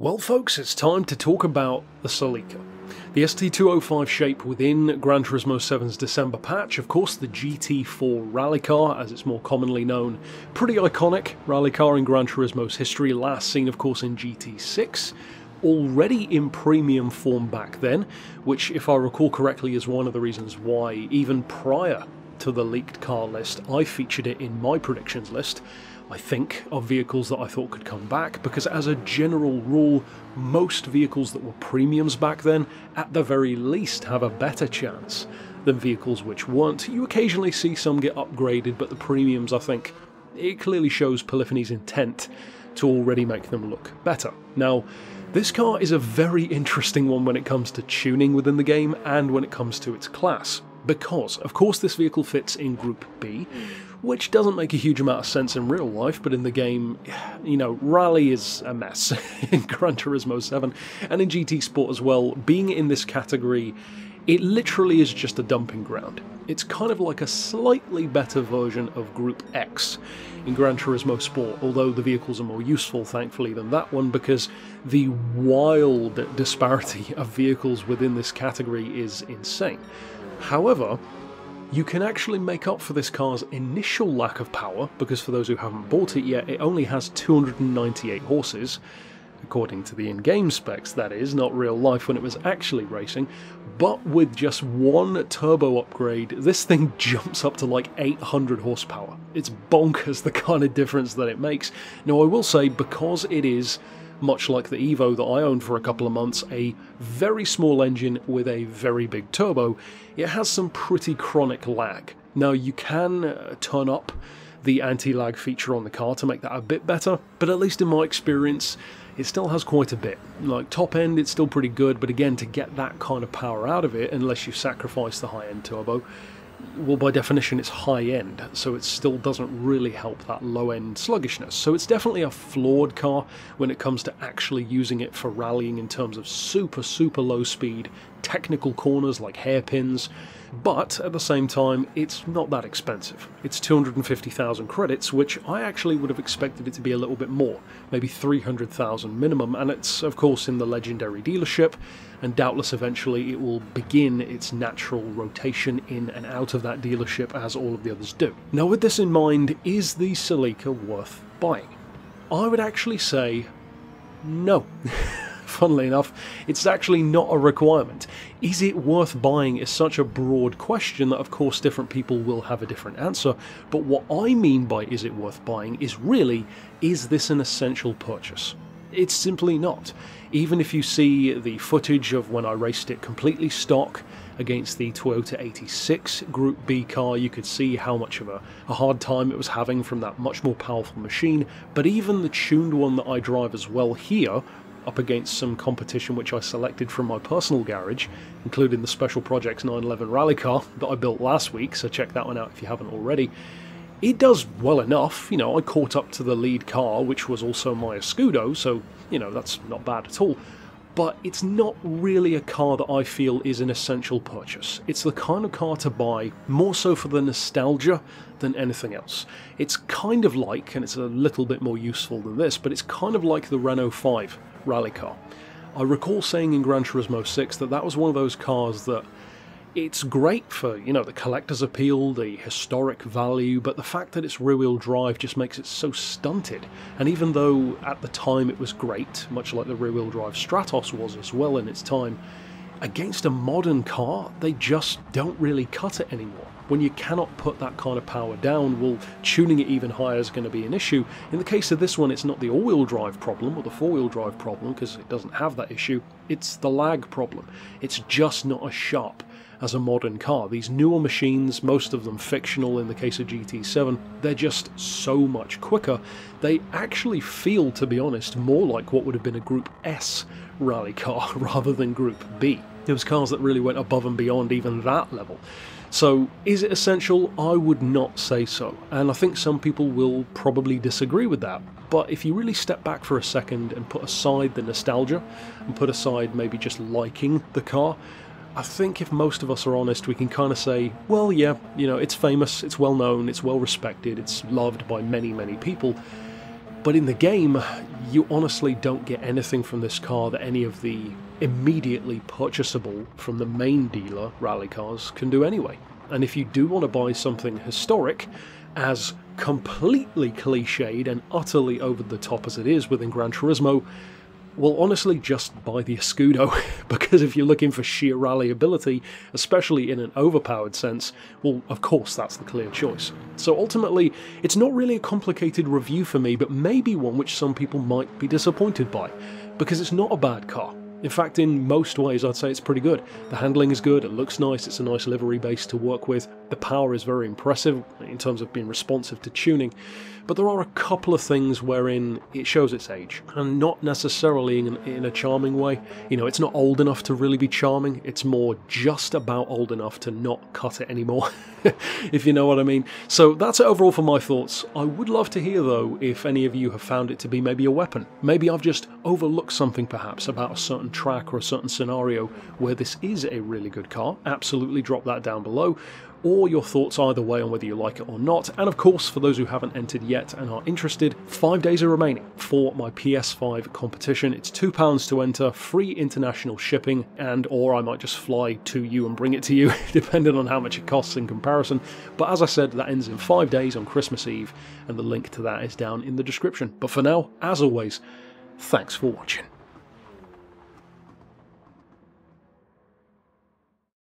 Well folks, it's time to talk about the Celica. The ST205 shape within Gran Turismo 7's December patch, of course the GT4 rally car as it's more commonly known, pretty iconic rally car in Gran Turismo's history, last seen of course in GT6, already in premium form back then, which if I recall correctly is one of the reasons why even prior to the leaked car list I featured it in my predictions list. I think, of vehicles that I thought could come back, because as a general rule, most vehicles that were premiums back then, at the very least, have a better chance than vehicles which weren't. You occasionally see some get upgraded, but the premiums, I think, it clearly shows Polyphony's intent to already make them look better. Now, this car is a very interesting one when it comes to tuning within the game and when it comes to its class, because, of course, this vehicle fits in Group B, which doesn't make a huge amount of sense in real life, but in the game, you know, rally is a mess in Gran Turismo 7 and in GT Sport as well. Being in this category, it literally is just a dumping ground. It's kind of like a slightly better version of Group X in Gran Turismo Sport, although the vehicles are more useful, thankfully, than that one, because the wild disparity of vehicles within this category is insane. However, you can actually make up for this car's initial lack of power, because for those who haven't bought it yet, it only has 298 horses, according to the in-game specs, that is, not real life when it was actually racing, but with just one turbo upgrade, this thing jumps up to like 800 horsepower. It's bonkers the kind of difference that it makes. Now I will say, because it is, much like the Evo that I owned for a couple of months, a very small engine with a very big turbo, it has some pretty chronic lag. Now you can turn up the anti-lag feature on the car to make that a bit better, but at least in my experience, it still has quite a bit. Like top end, it's still pretty good, but again, to get that kind of power out of it, unless you sacrifice the high-end turbo, well, by definition, it's high-end, so it still doesn't really help that low-end sluggishness. So it's definitely a flawed car when it comes to actually using it for rallying in terms of super, super low speed, technical corners like hairpins, but at the same time, it's not that expensive. It's 250,000 credits, which I actually would have expected it to be a little bit more, maybe 300,000 minimum, and it's, of course, in the legendary dealership, and doubtless eventually it will begin its natural rotation in and out of that dealership as all of the others do. Now, with this in mind, is the Celica worth buying? I would actually say no. Funnily enough, it's actually not a requirement. Is it worth buying is such a broad question that of course different people will have a different answer, but what I mean by is it worth buying is really, is this an essential purchase? It's simply not. Even if you see the footage of when I raced it completely stock against the Toyota 86 Group B car, you could see how much of a hard time it was having from that much more powerful machine, but even the tuned one that I drive as well here, up against some competition which I selected from my personal garage, including the Special Projects 911 rally car that I built last week, so check that one out if you haven't already. It does well enough, you know, I caught up to the lead car, which was also my Escudo, so, you know, that's not bad at all. But it's not really a car that I feel is an essential purchase. It's the kind of car to buy more so for the nostalgia than anything else. It's kind of like, and it's a little bit more useful than this, but it's kind of like the Renault 5 rally car. I recall saying in Gran Turismo 6 that that was one of those cars that it's great for, you know, the collector's appeal, the historic value, but the fact that it's rear-wheel drive just makes it so stunted. And even though at the time it was great, much like the rear-wheel drive Stratos was as well in its time, against a modern car, they just don't really cut it anymore. When you cannot put that kind of power down, well, tuning it even higher is going to be an issue. In the case of this one, it's not the all-wheel drive problem or the four-wheel drive problem, because it doesn't have that issue. It's the lag problem. It's just not as sharp as a modern car. These newer machines, most of them fictional in the case of GT7, they're just so much quicker. They actually feel, to be honest, more like what would have been a Group S rally car rather than Group B. It was cars that really went above and beyond even that level. So is it essential? I would not say so, and I think some people will probably disagree with that, but if you really step back for a second and put aside the nostalgia and put aside maybe just liking the car, I think if most of us are honest, we can kind of say, well, yeah, you know, it's famous, it's well known, it's well respected, it's loved by many, many people. But in the game, you honestly don't get anything from this car that any of the immediately purchasable from the main dealer rally cars can do anyway. And if you do want to buy something historic, as completely cliched and utterly over the top as it is within Gran Turismo, well, honestly, just buy the Escudo, because if you're looking for sheer rally ability, especially in an overpowered sense, well, of course, that's the clear choice. So ultimately, it's not really a complicated review for me, but maybe one which some people might be disappointed by, because it's not a bad car. In fact, in most ways, I'd say it's pretty good. The handling is good, it looks nice, it's a nice livery base to work with, the power is very impressive in terms of being responsive to tuning, but there are a couple of things wherein it shows its age, and not necessarily in a charming way. You know, it's not old enough to really be charming, it's more just about old enough to not cut it anymore, if you know what I mean. So that's it overall for my thoughts. I would love to hear, though, if any of you have found it to be maybe a weapon. Maybe I've just overlooked something, perhaps, about a certain track or a certain scenario where this is a really good car. Absolutely drop that down below, or your thoughts either way on whether you like it or not. And of course, for those who haven't entered yet and are interested, 5 days are remaining for my PS5 competition. It's £2 to enter, free international shipping, and or I might just fly to you and bring it to you, depending on how much it costs in comparison. But as I said, that ends in 5 days on Christmas Eve, and the link to that is down in the description. But for now, as always, thanks for watching.